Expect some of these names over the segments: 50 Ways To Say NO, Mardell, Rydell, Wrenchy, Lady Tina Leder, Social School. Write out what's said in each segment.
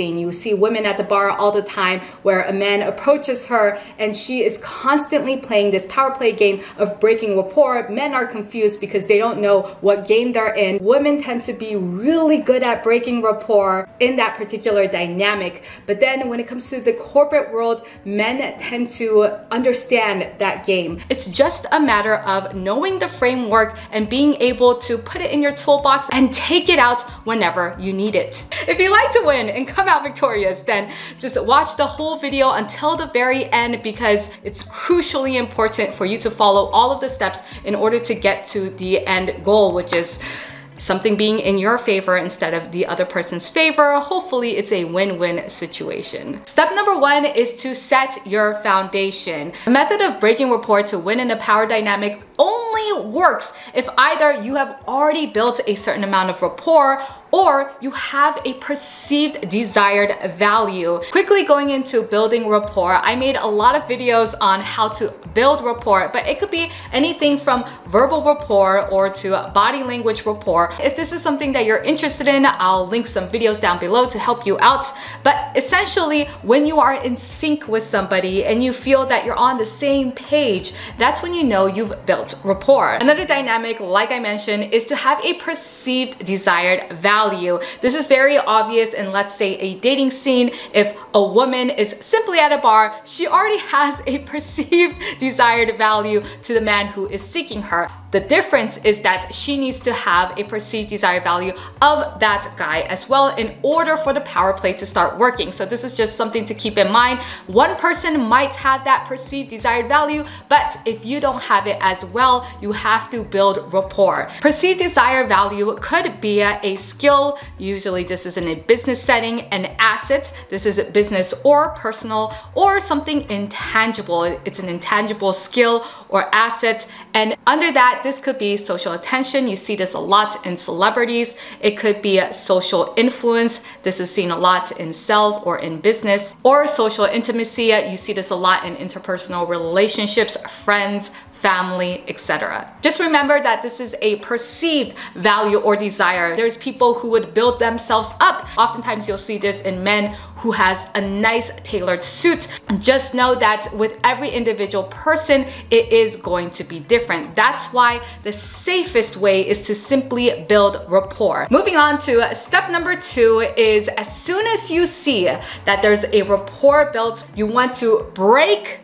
You see women at the bar all the time where a man approaches her and she is constantly playing this power play game of breaking rapport. Men are confused because they don't know what game they're in. Women tend to be really good at breaking rapport in that particular dynamic. But then when it comes to the corporate world, men tend to understand that game. It's just a matter of knowing the framework and being able to put it in your toolbox and take it out whenever you need it. If you like to win and come out victorious, then just watch the whole video until the very end because it's crucially important for you to follow all of the steps in order to get to the end goal, which is something being in your favor instead of the other person's favor. Hopefully it's a win-win situation. Step number one is to set your foundation. A method of breaking rapport to win in a power dynamic only works if either you have already built a certain amount of rapport or you have a perceived desired value. Quickly going into building rapport, I made a lot of videos on how to build rapport, but it could be anything from verbal rapport or to body language rapport. If this is something that you're interested in, I'll link some videos down below to help you out. But essentially, when you are in sync with somebody and you feel that you're on the same page, that's when you know you've built rapport. Another dynamic, like I mentioned, is to have a perceived desired value. This is very obvious in, let's say, a dating scene. If a woman is simply at a bar, she already has a perceived desired value to the man who is seeking her. The difference is that she needs to have a perceived desired value of that guy as well in order for the power play to start working. So this is just something to keep in mind. One person might have that perceived desired value, but if you don't have it as well, you have to build rapport. Perceived desired value could be a skill. Usually this is in a business setting, an asset. This is business or personal, or something intangible. It's an intangible skill or asset. And under that, this could be social attention. You see this a lot in celebrities. It could be a social influence. This is seen a lot in sales or in business. Or social intimacy. You see this a lot in interpersonal relationships, friends, family, etc. Just remember that this is a perceived value or desire. There's people who would build themselves up. Oftentimes you'll see this in men who has a nice tailored suit. Just know that with every individual person, it is going to be different. That's why the safest way is to simply build rapport. Moving on to step number two is, as soon as you see that there's a rapport built, you want to break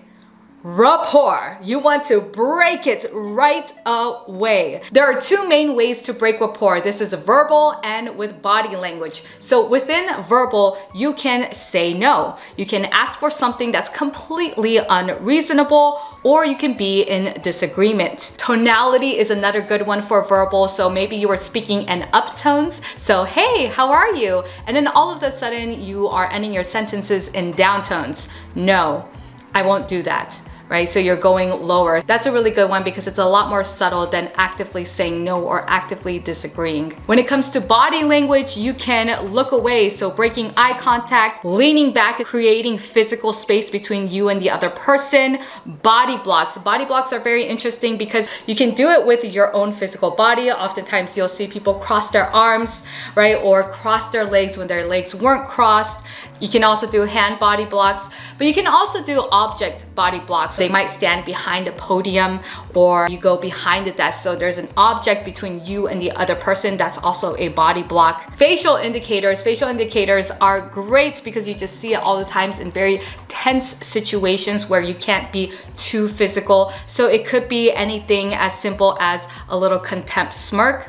rapport. You want to break it right away. There are two main ways to break rapport. This is verbal and with body language. So within verbal, you can say no. You can ask for something that's completely unreasonable, or you can be in disagreement. Tonality is another good one for verbal. So maybe you were speaking in uptones. So, hey, how are you? And then all of a sudden you are ending your sentences in downtones. No, I won't do that. Right? So you're going lower. That's a really good one because it's a lot more subtle than actively saying no or actively disagreeing. When it comes to body language, you can look away. So breaking eye contact, leaning back, creating physical space between you and the other person. Body blocks. Body blocks are very interesting because you can do it with your own physical body. Oftentimes you'll see people cross their arms, right? Or cross their legs when their legs weren't crossed. You can also do hand body blocks, but you can also do object body blocks. They might stand behind a podium or you go behind the desk. So there's an object between you and the other person. That's also a body block. Facial indicators. Facial indicators are great because you just see it all the times in very tense situations where you can't be too physical. So it could be anything as simple as a little contempt smirk.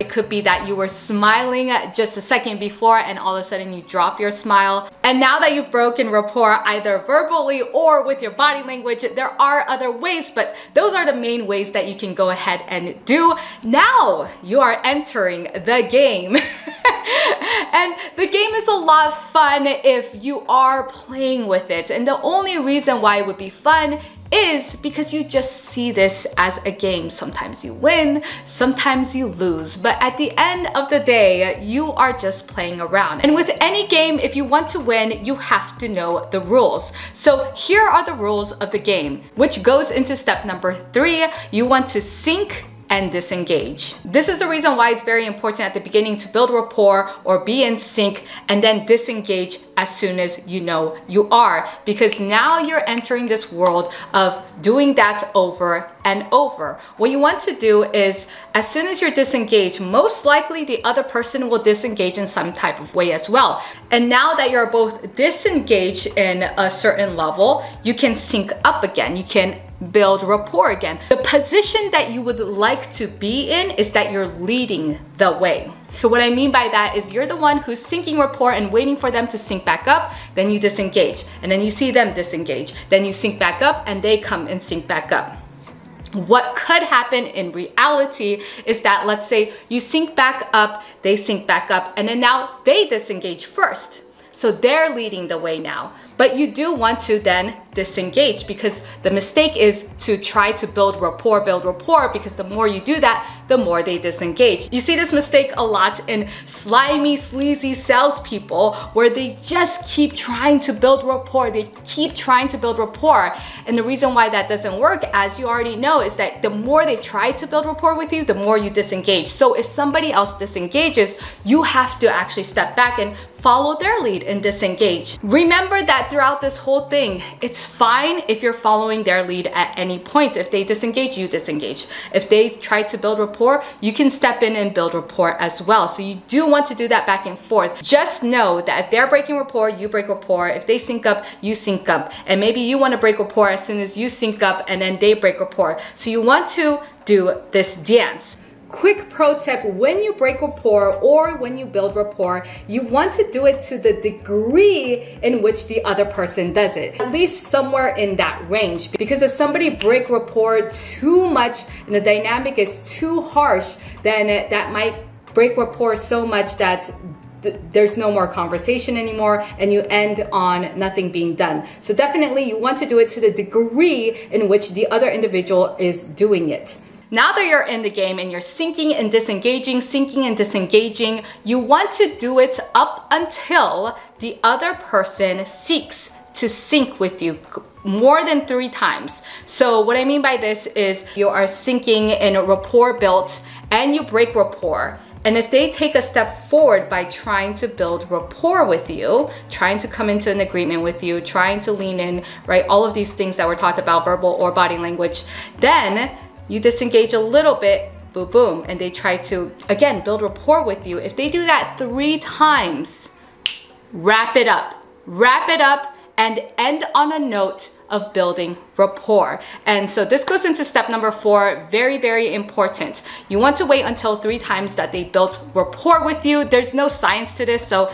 It could be that you were smiling just a second before and all of a sudden you drop your smile. And now that you've broken rapport either verbally or with your body language, there are other ways, but those are the main ways that you can go ahead and do. Now you are entering the game. And the game is a lot of fun if you are playing with it. And the only reason why it would be fun is because you just see this as a game. Sometimes you win, sometimes you lose, but at the end of the day, you are just playing around. And with any game, if you want to win, you have to know the rules. So here are the rules of the game, which goes into step number three. You want to sync and disengage. This is the reason why it's very important at the beginning to build rapport or be in sync and then disengage as soon as you know you are, because now you're entering this world of doing that over and over. What you want to do is, as soon as you're disengaged, most likely the other person will disengage in some type of way as well. And now that you're both disengaged in a certain level, you can sync up again. You can build rapport again. The position that you would like to be in is that you're leading the way. So what I mean by that is you're the one who's syncing rapport and waiting for them to sync back up, then you disengage, and then you see them disengage, then you sync back up and they come and sync back up. What could happen in reality is that, let's say you sync back up, they sync back up, and then now they disengage first. So they're leading the way now. But you do want to then disengage, because the mistake is to try to build rapport, because the more you do that, the more they disengage. You see this mistake a lot in slimy, sleazy salespeople, where they just keep trying to build rapport. They keep trying to build rapport. And the reason why that doesn't work, as you already know, is that the more they try to build rapport with you, the more you disengage. So if somebody else disengages, you have to actually step back and follow their lead and disengage. Remember that throughout this whole thing, it's fine if you're following their lead at any point. If they disengage, you disengage. If they try to build rapport, you can step in and build rapport as well. So you do want to do that back and forth. Just know that if they're breaking rapport, you break rapport. If they sync up, you sync up. And maybe you want to break rapport as soon as you sync up and then they break rapport. So you want to do this dance. Quick pro tip, when you break rapport or when you build rapport, you want to do it to the degree in which the other person does it. At least somewhere in that range. Because if somebody breaks rapport too much and the dynamic is too harsh, then that might break rapport so much that there's no more conversation anymore and you end on nothing being done. So definitely you want to do it to the degree in which the other individual is doing it. Now that you're in the game and you're syncing and disengaging, you want to do it up until the other person seeks to sync with you more than 3 times. So what I mean by this is you are syncing in a rapport built and you break rapport. And if they take a step forward by trying to build rapport with you, trying to come into an agreement with you, trying to lean in, right? All of these things that were talked about, verbal or body language, then you disengage a little bit, boom, boom, and they try to, again, build rapport with you. If they do that 3 times, wrap it up and end on a note of building rapport. And so this goes into step number 4, very, very important. You want to wait until 3 times that they built rapport with you. There's no science to this, so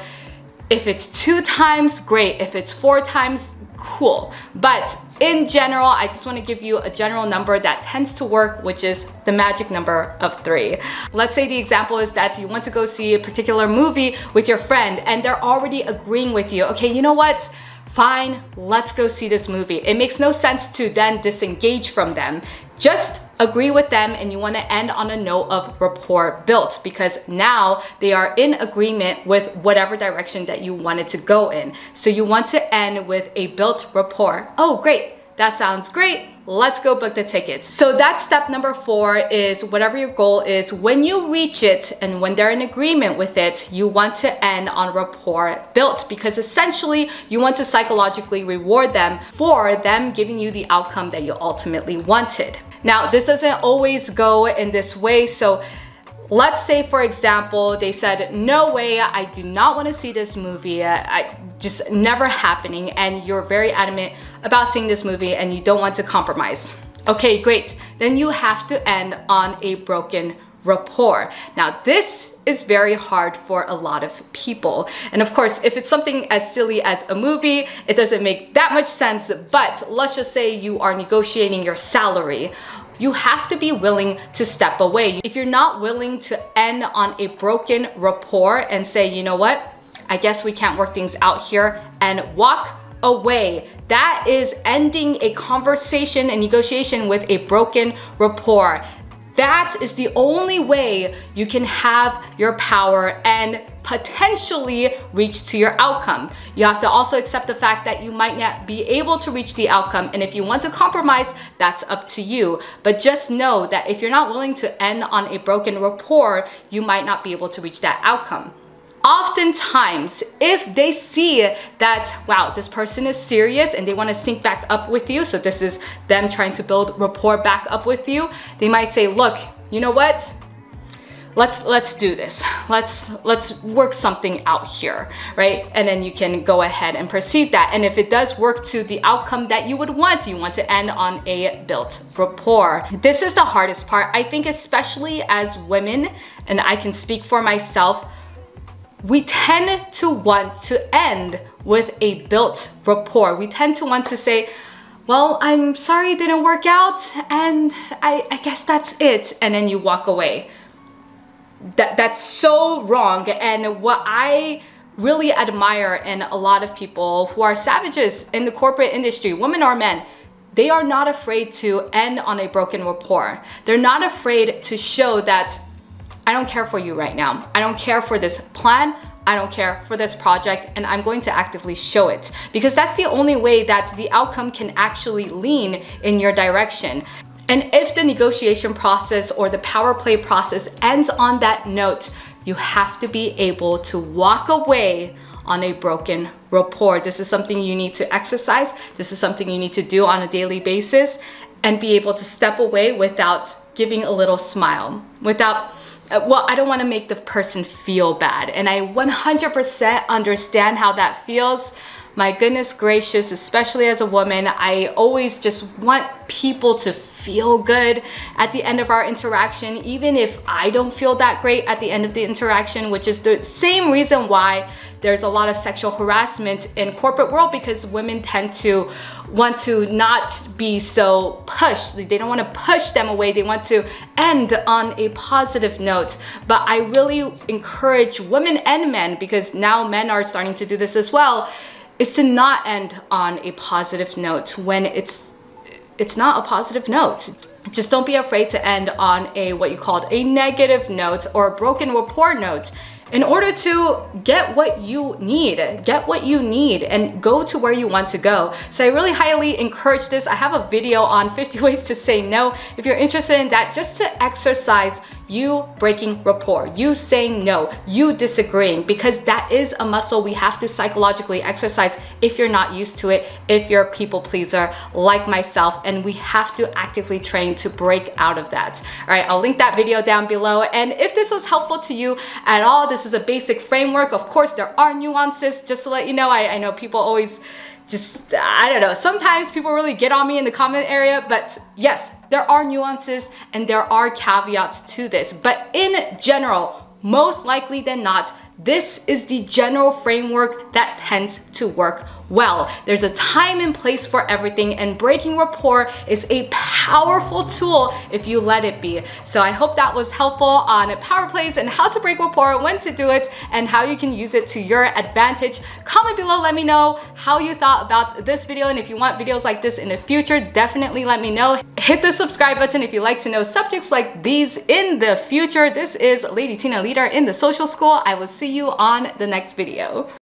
if it's 2 times, great. If it's 4 times, cool. But in general, I just want to give you a general number that tends to work, which is the magic number of 3. Let's say the example is that you want to go see a particular movie with your friend and they're already agreeing with you. Okay, you know what? Fine, let's go see this movie. It makes no sense to then disengage from them. Just agree with them, and you want to end on a note of rapport built, because now they are in agreement with whatever direction that you wanted to go in. So you want to end with a built rapport. Oh, great. That sounds great. Let's go book the tickets. So that's step number 4, is whatever your goal is, when you reach it and when they're in agreement with it, you want to end on rapport built, because essentially you want to psychologically reward them for them giving you the outcome that you ultimately wanted. Now, this doesn't always go in this way. So let's say, for example, they said, no way, I do not want to see this movie. I just never happening. And you're very adamant about seeing this movie and you don't want to compromise. Okay, great. Then you have to end on a broken rapport. Now, this is very hard for a lot of people. And of course, if it's something as silly as a movie, it doesn't make that much sense. But let's just say you are negotiating your salary. You have to be willing to step away. If you're not willing to end on a broken rapport and say, you know what, I guess we can't work things out here, and walk away, that is ending a conversation and negotiation with a broken rapport. That is the only way you can have your power and potentially reach to your outcome. You have to also accept the fact that you might not be able to reach the outcome, and if you want to compromise, that's up to you. But just know that if you're not willing to end on a broken rapport, you might not be able to reach that outcome. Oftentimes, if they see that, wow, this person is serious and they want to sync back up with you, so this is them trying to build rapport back up with you, they might say, look, you know what? Let's do this. Let's work something out here, right? And then you can go ahead and perceive that. And if it does work to the outcome that you would want, you want to end on a built rapport. This is the hardest part, I think, especially as women, and I can speak for myself. We tend to want to end with a built rapport. We tend to want to say, well, I'm sorry it didn't work out, and I guess that's it. And then you walk away. That's so wrong. And what I really admire in a lot of people who are savages in the corporate industry, women or men, they are not afraid to end on a broken rapport. They're not afraid to show that I don't care for you right now. I don't care for this plan. I don't care for this project, and I'm going to actively show it, because that's the only way that the outcome can actually lean in your direction. And if the negotiation process or the power play process ends on that note, you have to be able to walk away on a broken rapport. This is something you need to exercise. This is something you need to do on a daily basis, and be able to step away without giving a little smile, without, well, I don't want to make the person feel bad. And I 100% understand how that feels. My goodness gracious, especially as a woman, I always just want people to feel good at the end of our interaction, even if I don't feel that great at the end of the interaction, which is the same reason why there's a lot of sexual harassment in corporate world, because women tend to want to not be so pushed. They don't want to push them away. They want to end on a positive note. But I really encourage women and men, because now men are starting to do this as well, is to not end on a positive note when it's not a positive note. Just don't be afraid to end on a, what you called, a negative note or a broken rapport note, in order to get what you need, and go to where you want to go. So I really highly encourage this. I have a video on 50 ways to say no, if you're interested in that, just to exercise you breaking rapport, you saying no, you disagreeing, because that is a muscle we have to psychologically exercise if you're not used to it, if you're a people pleaser like myself, and we have to actively train to break out of that. All right, I'll link that video down below. And if this was helpful to you at all, this is a basic framework. Of course, there are nuances, just to let you know. I know people always I don't know, sometimes people really get on me in the comment area, but yes, there are nuances and there are caveats to this, but in general, most likely than not, this is the general framework that tends to work well. There's a time and place for everything, and breaking rapport is a powerful tool if you let it be. So I hope that was helpful on power plays and how to break rapport, when to do it, and how you can use it to your advantage. Comment below, let me know how you thought about this video, and if you want videos like this in the future, definitely let me know. Hit the subscribe button if you'd like to know subjects like these in the future. This is Lady Tina Leder in the Social School. I will see you on the next video.